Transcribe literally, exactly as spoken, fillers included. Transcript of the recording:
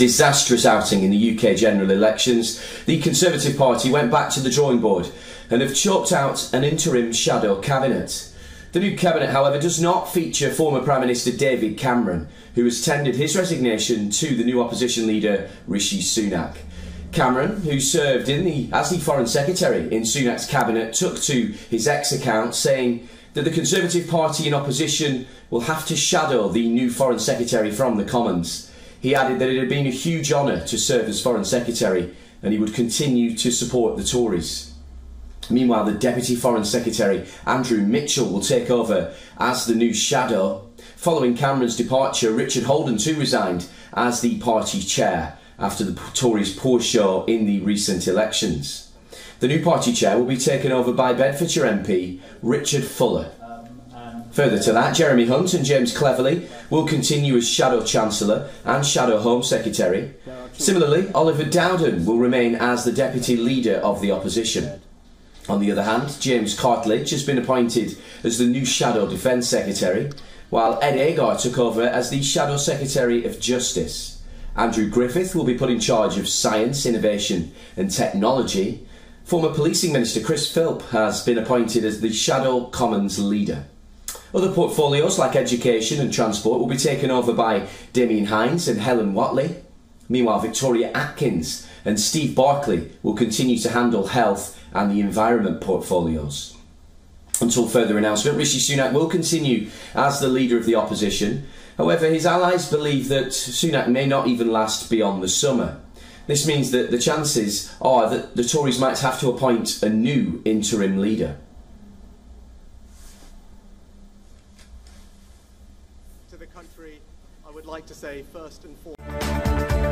disastrous outing in the U K general elections, the Conservative Party went back to the drawing board and have chopped out an interim shadow cabinet. The new cabinet, however, does not feature former Prime Minister David Cameron, who has tendered his resignation to the new opposition leader, Rishi Sunak. Cameron, who served in the, as the Foreign Secretary in Sunak's cabinet, took to his X account saying that the Conservative Party in opposition will have to shadow the new Foreign Secretary from the Commons. He added that it had been a huge honour to serve as Foreign Secretary and he would continue to support the Tories. Meanwhile, the Deputy Foreign Secretary, Andrew Mitchell, will take over as the new shadow. Following Cameron's departure, Richard Holden too resigned as the party chair after the Tories' poor show in the recent elections. The new party chair will be taken over by Bedfordshire M P Richard Fuller. Further to that, Jeremy Hunt and James Cleverly will continue as Shadow Chancellor and Shadow Home Secretary. Similarly, Oliver Dowden will remain as the Deputy Leader of the Opposition. On the other hand, James Cartlidge has been appointed as the new Shadow Defence Secretary, while Ed Agar took over as the Shadow Secretary of Justice. Andrew Griffith will be put in charge of Science, Innovation and Technology. Former Policing Minister Chris Philp has been appointed as the Shadow Commons Leader. Other portfolios like Education and Transport will be taken over by Damien Hines and Helen Watley. Meanwhile, Victoria Atkins and Steve Barkley will continue to handle health and the environment portfolios. Until further announcement, Rishi Sunak will continue as the leader of the opposition. However, his allies believe that Sunak may not even last beyond the summer. This means that the chances are that the Tories might have to appoint a new interim leader. To the country, I would like to say first and foremost...